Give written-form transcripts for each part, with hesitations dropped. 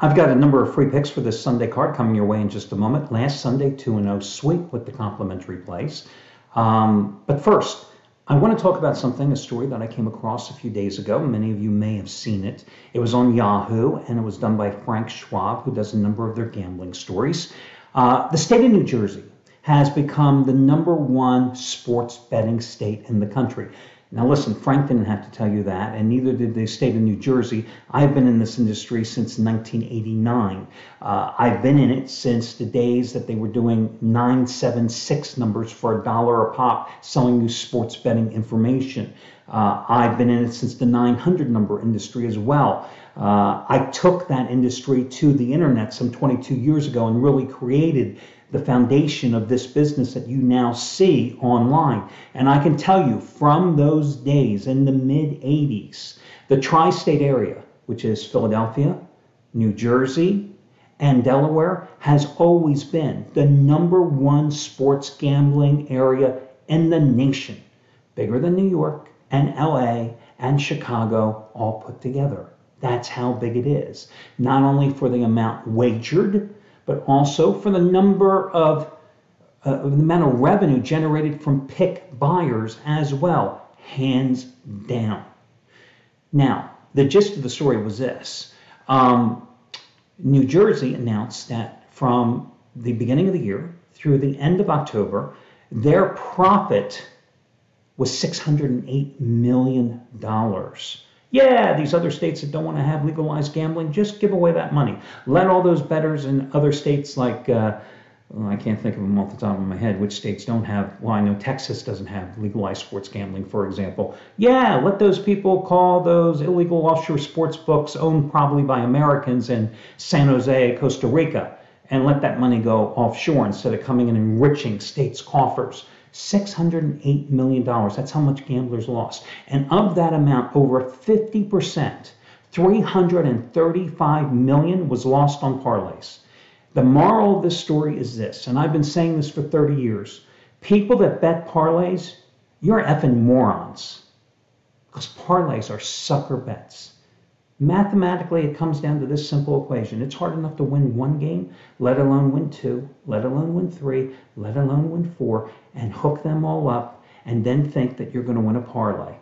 I've got a number of free picks for this Sunday card coming your way in just a moment. Last Sunday, 2-0 sweep with the complimentary plays. But first, I want to talk about something, a story that I came across a few days ago. Many of you may have seen it. It was on Yahoo, and it was done by Frank Schwab, who does a number of their gambling stories. The state of New Jersey has become the #1 sports betting state in the country. Now listen, Frank didn't have to tell you that, and neither did the state of New Jersey. I've been in this industry since 1989. I've been in it since the days that they were doing 976 numbers for $1 a pop, selling you sports betting information. I've been in it since the 900 number industry as well. I took that industry to the internet some 22 years ago and really created the foundation of this business that you now see online. And I can tell you, from those days in the mid-'80s, the tri-state area, which is Philadelphia, New Jersey, and Delaware, has always been the #1 sports gambling area in the nation, bigger than New York and LA and Chicago all put together. That's how big it is, not only for the amount wagered, but also for the amount of revenue generated from pick buyers as well, hands down. Now, the gist of the story was this. New Jersey announced that from the beginning of the year through the end of October, their profit was $608 million. Yeah, these other states that don't want to have legalized gambling, just give away that money. Let all those bettors in other states like, I can't think of them off the top of my head, which states don't have, well, I know Texas doesn't have legalized sports gambling, for example. Yeah, let those people call those illegal offshore sports books owned probably by Americans in San Jose, Costa Rica, and let that money go offshore instead of coming and enriching states' coffers. $608 million, that's how much gamblers lost. And of that amount, over 50%, $335 million was lost on parlays. The moral of this story is this, and I've been saying this for 30 years. People that bet parlays, you're effing morons, because parlays are sucker bets. Mathematically, it comes down to this simple equation. It's hard enough to win one game, let alone win two, let alone win three, let alone win four, and hook them all up and then think that you're going to win a parlay.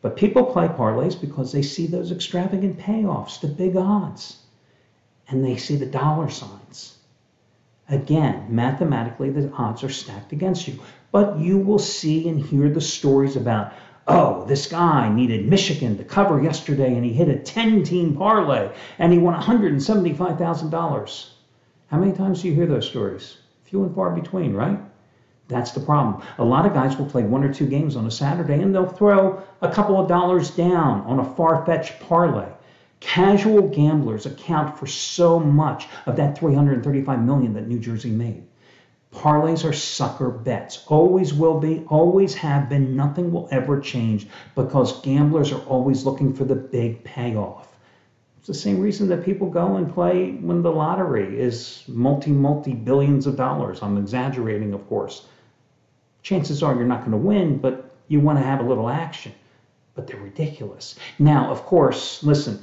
But people play parlays because they see those extravagant payoffs, the big odds, and they see the dollar signs. Again, mathematically, the odds are stacked against you. But you will see and hear the stories about, oh, this guy needed Michigan to cover yesterday, and he hit a 10-team parlay, and he won $175,000. How many times do you hear those stories? Few and far between, right? That's the problem. A lot of guys will play one or two games on a Saturday, and they'll throw a couple of dollars down on a far-fetched parlay. Casual gamblers account for so much of that $335 million that New Jersey made. Parlays are sucker bets, always will be, always have been, nothing will ever change because gamblers are always looking for the big payoff. It's the same reason that people go and play when the lottery is multi-billions of dollars. I'm exaggerating, of course. Chances are you're not going to win, but you want to have a little action. But they're ridiculous. Now, of course, listen,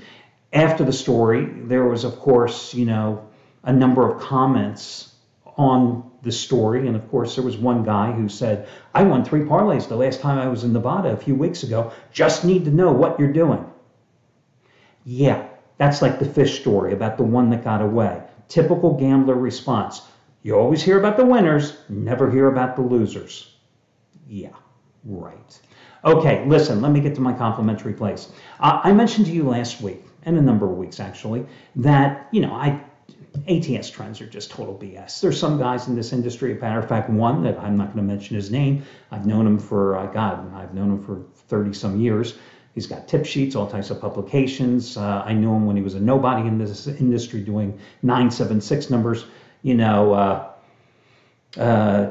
after the story, there was, of course, you know, a number of comments on the story, and of course there was one guy who said, I won 3 parlays the last time I was in Nevada a few weeks ago, just need to know what you're doing. Yeah, that's like the fish story about the one that got away. Typical gambler response. You always hear about the winners, never hear about the losers. Yeah, right. Okay, listen, let me get to my complimentary plays. I mentioned to you last week, and a number of weeks actually, that, you know, ATS trends are just total BS. There's some guys in this industry, as a matter of fact, one that I'm not going to mention his name. I've known him for, I've known him for 30 some years. He's got tip sheets, all types of publications. I knew him when he was a nobody in this industry doing 976 numbers. You know,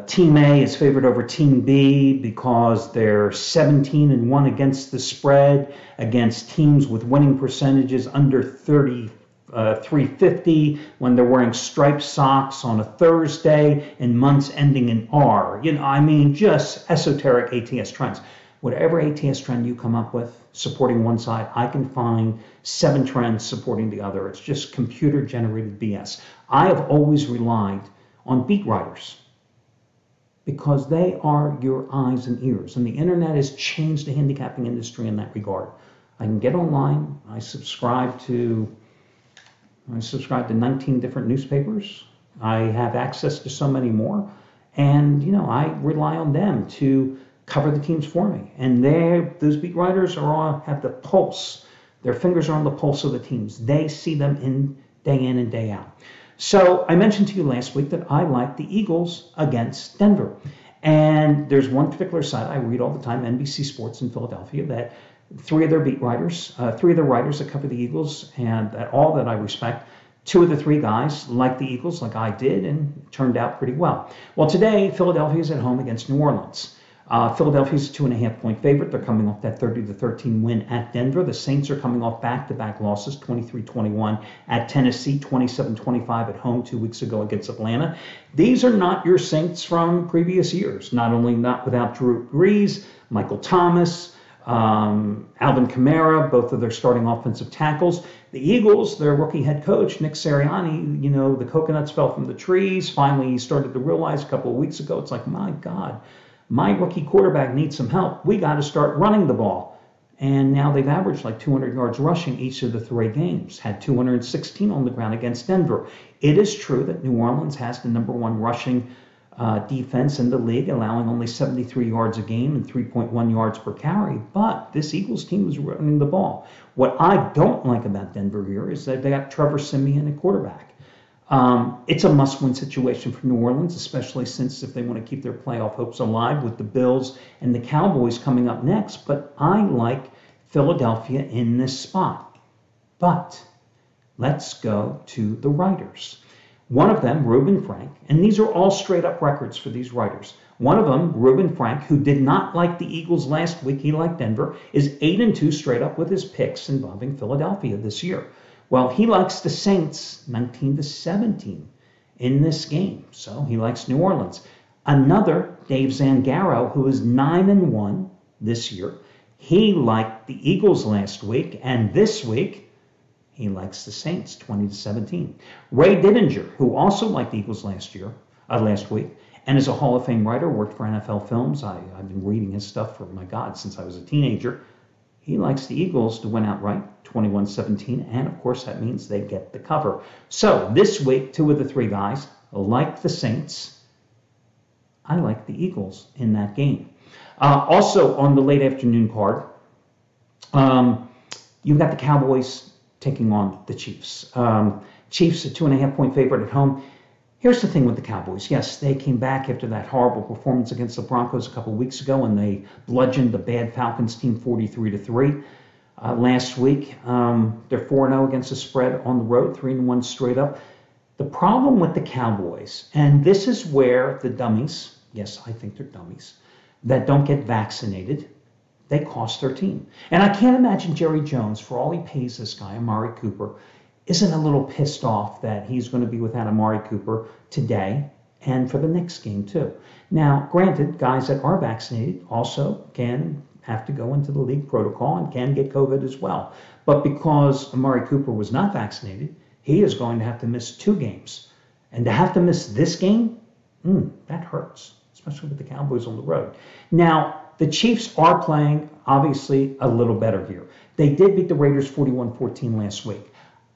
Team A is favored over Team B because they're 17-1 against the spread, against teams with winning percentages under 350 when they're wearing striped socks on a Thursday and months ending in R. You know, I mean, just esoteric ATS trends. whatever 18th trend you come up with supporting one side, I can find 7 trends supporting the other. It's just computer-generated BS. I have always relied on beat writers because they are your eyes and ears, and the internet has changed the handicapping industry in that regard. I can get online. I subscribe to 19 different newspapers. I have access to so many more, and I rely on them to cover the teams for me. And those beat writers have the pulse. Their fingers are on the pulse of the teams. They see them day in and day out. So I mentioned to you last week that I like the Eagles against Denver. And there's one particular site I read all the time, NBC Sports in Philadelphia, that 3 of their beat writers, 3 of the writers that cover the Eagles, and that all that I respect, 2 of the 3 guys like the Eagles, like I did, and turned out pretty well. Well, today, Philadelphia is at home against New Orleans. Philadelphia's a 2.5-point favorite. They're coming off that 30-13 win at Denver. The Saints are coming off back-to-back losses, 23-21 at Tennessee, 27-25 at home 2 weeks ago against Atlanta. These are not your Saints from previous years, not without Drew Brees, Michael Thomas, Alvin Kamara, both of their starting offensive tackles. The Eagles, their rookie head coach, Nick Sirianni, the coconuts fell from the trees. Finally, he started to realize a couple of weeks ago, it's like, my God, my rookie quarterback needs some help. We got to start running the ball. And now they've averaged like 200 yards rushing each of the 3 games, had 216 on the ground against Denver. It is true that New Orleans has the number 1 rushing defense in the league, allowing only 73 yards a game and 3.1 yards per carry. But this Eagles team is running the ball. What I don't like about Denver here is that they got Trevor Simeon at quarterback. It's a must-win situation for New Orleans, especially since if they want to keep their playoff hopes alive with the Bills and the Cowboys coming up next. But I like Philadelphia in this spot. But let's go to the writers. One of them, Reuben Frank, and these are all straight-up records for these writers. One of them, Reuben Frank, who did not like the Eagles last week, he liked Denver, is 8-2 straight up with his picks involving Philadelphia this year. Well, he likes the Saints 19-17 in this game, so he likes New Orleans. Another, Dave Zangaro, who is 9-1 this year, he liked the Eagles last week, and this week he likes the Saints 20-17. Ray Dinger, who also liked the Eagles last week, and is a Hall of Fame writer, worked for NFL Films. I've been reading his stuff for, my God, since I was a teenager. He likes the Eagles to win outright, 21-17, and of course that means they get the cover. So this week, 2 of the 3 guys like the Saints. I like the Eagles in that game. Also on the late afternoon card, you've got the Cowboys taking on the Chiefs. Chiefs a 2.5-point favorite at home. Here's the thing with the Cowboys. Yes, they came back after that horrible performance against the Broncos a couple weeks ago, and they bludgeoned the bad Falcons team 43-3 last week. They're 4-0 against the spread on the road, 3-1 straight up. The problem with the Cowboys, and this is where the dummies, yes, I think they're dummies, that don't get vaccinated, they cost their team. And I can't imagine Jerry Jones, for all he pays this guy, Amari Cooper, isn't a little pissed off that he's going to be without Amari Cooper today and for the next game too. Now, granted, guys that are vaccinated also can have to go into the league protocol and can get COVID as well. But because Amari Cooper was not vaccinated, he is going to have to miss 2 games. And to have to miss this game, that hurts, especially with the Cowboys on the road. Now, the Chiefs are playing, obviously, a little better here. They did beat the Raiders 41-14 last week.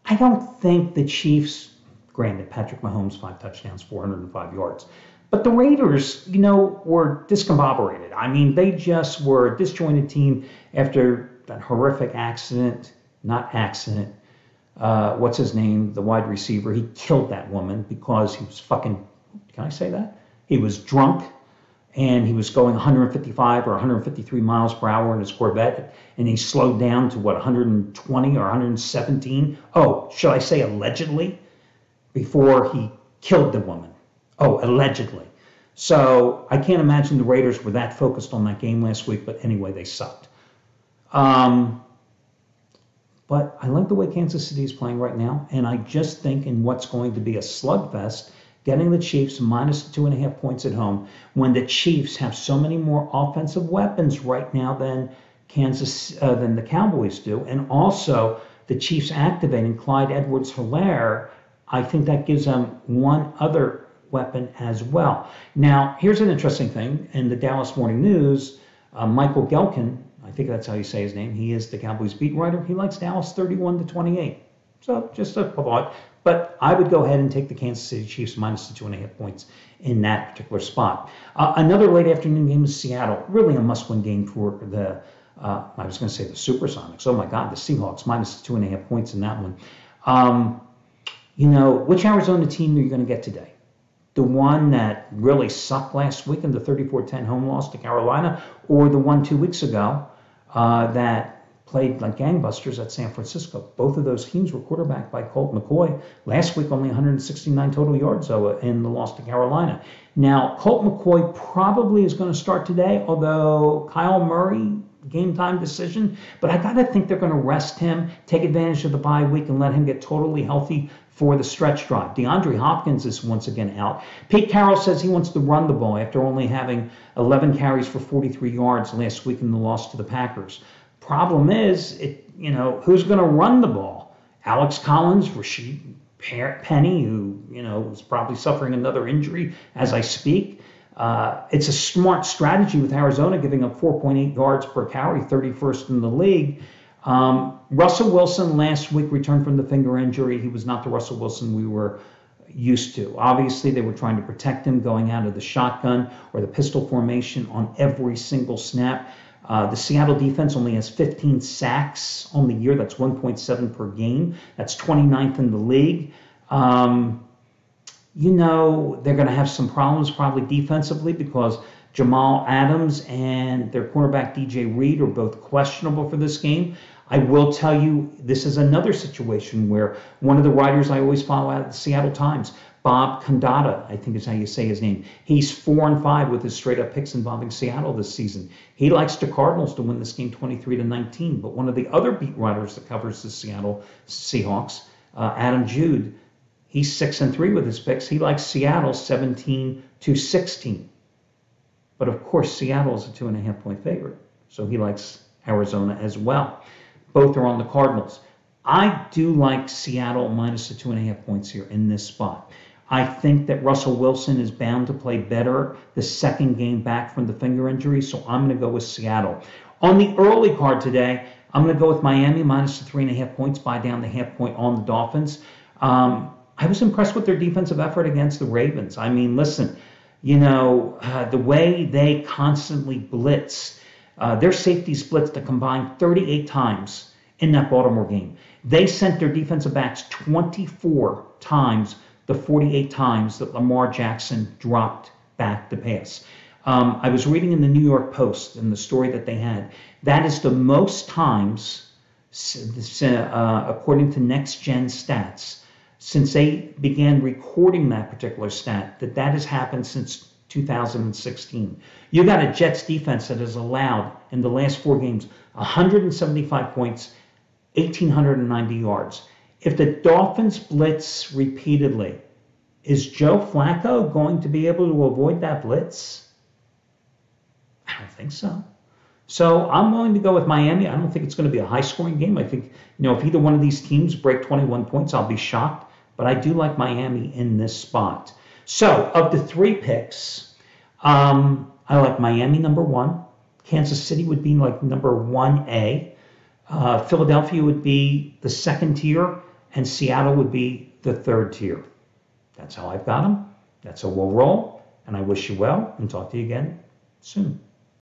I don't think the Chiefs, granted, Patrick Mahomes, 5 touchdowns, 405 yards. But the Raiders, were discombobulated. I mean, they just were a disjointed team after that horrific what's his name, the wide receiver. He killed that woman because he was can I say that? He was drunk, and he was going 155 or 153 miles per hour in his Corvette, and he slowed down to, 120 or 117? Oh, should I say allegedly? Before he killed the woman. Oh, allegedly. So I can't imagine the Raiders were that focused on that game last week, but anyway, they sucked. But I like the way Kansas City is playing right now, and I just think in what's going to be a slugfest, getting the Chiefs minus -2.5 points at home when the Chiefs have so many more offensive weapons right now than the Cowboys do. And also the Chiefs activating Clyde Edwards-Hilaire, I think that gives them one other weapon as well. Now, here's an interesting thing. In the Dallas Morning News, Michael Gelkin, I think that's how you say his name, he is the Cowboys beat writer. He likes Dallas 31-28. So just a thought. But I would go ahead and take the Kansas City Chiefs minus -2.5 points in that particular spot. Another late afternoon game is Seattle. Really a must-win game for the, I was going to say the Supersonics. Oh, my God, the Seahawks minus -2.5 points in that one. You know, which Arizona team are you going to get today? The one that really sucked last week in the 34-10 home loss to Carolina, or the one 2 weeks ago that played like gangbusters at San Francisco? Both of those teams were quarterbacked by Colt McCoy. Last week, only 169 total yards, though, in the loss to Carolina. Now, Colt McCoy probably is going to start today, although Kyle Murray, game time decision. But I got to think they're going to rest him, take advantage of the bye week, and let him get totally healthy for the stretch drive. DeAndre Hopkins is once again out. Pete Carroll says he wants to run the ball after only having 11 carries for 43 yards last week in the loss to the Packers. Problem is, who's going to run the ball? Alex Collins, Rasheed Penny, who, is probably suffering another injury as I speak. It's a smart strategy with Arizona giving up 4.8 yards per carry, 31st in the league. Russell Wilson last week returned from the finger injury. He was not the Russell Wilson we were used to. Obviously, they were trying to protect him going out of the shotgun or the pistol formation on every single snap. The Seattle defense only has 15 sacks on the year. That's 1.7 per game. That's 29th in the league. They're going to have some problems probably defensively because Jamal Adams and their cornerback DJ Reed are both questionable for this game. I will tell you, this is another situation where one of the writers I always follow out at the Seattle Times, Bob Condotta, I think is how you say his name. He's 4-5 with his straight-up picks involving Seattle this season. He likes the Cardinals to win this game 23-19. But one of the other beat writers that covers the Seattle Seahawks, Adam Jude, he's 6-3 with his picks. He likes Seattle 17-16. But of course, Seattle is a 2.5 point favorite, so he likes Arizona as well. Both are on the Cardinals. I do like Seattle minus the 2.5 points here in this spot. I think that Russell Wilson is bound to play better the second game back from the finger injury, so I'm going to go with Seattle. On the early card today, I'm going to go with Miami minus the 3.5 points, buy down the half point on the Dolphins. I was impressed with their defensive effort against the Ravens. I mean, listen, the way they constantly blitz, their safeties blitzed a combined 38 times in that Baltimore game. They sent their defensive backs 24 times the 48 times that Lamar Jackson dropped back to pass. I was reading in the New York Post in the story that they had, that is the most times, according to Next Gen Stats, since they began recording that particular stat, that has happened since 2016. You got a Jets defense that has allowed in the last four games 175 points, 1,890 yards. If the Dolphins blitz repeatedly, is Joe Flacco going to be able to avoid that blitz? I don't think so. So I'm willing to go with Miami. I don't think it's going to be a high-scoring game. I think, if either one of these teams break 21 points, I'll be shocked. But I do like Miami in this spot. So of the three picks, I like Miami #1. Kansas City would be like #1A. Philadelphia would be the second tier. And Seattle would be the third tier. That's how I've got them. That's how we'll roll. And I wish you well and talk to you again soon.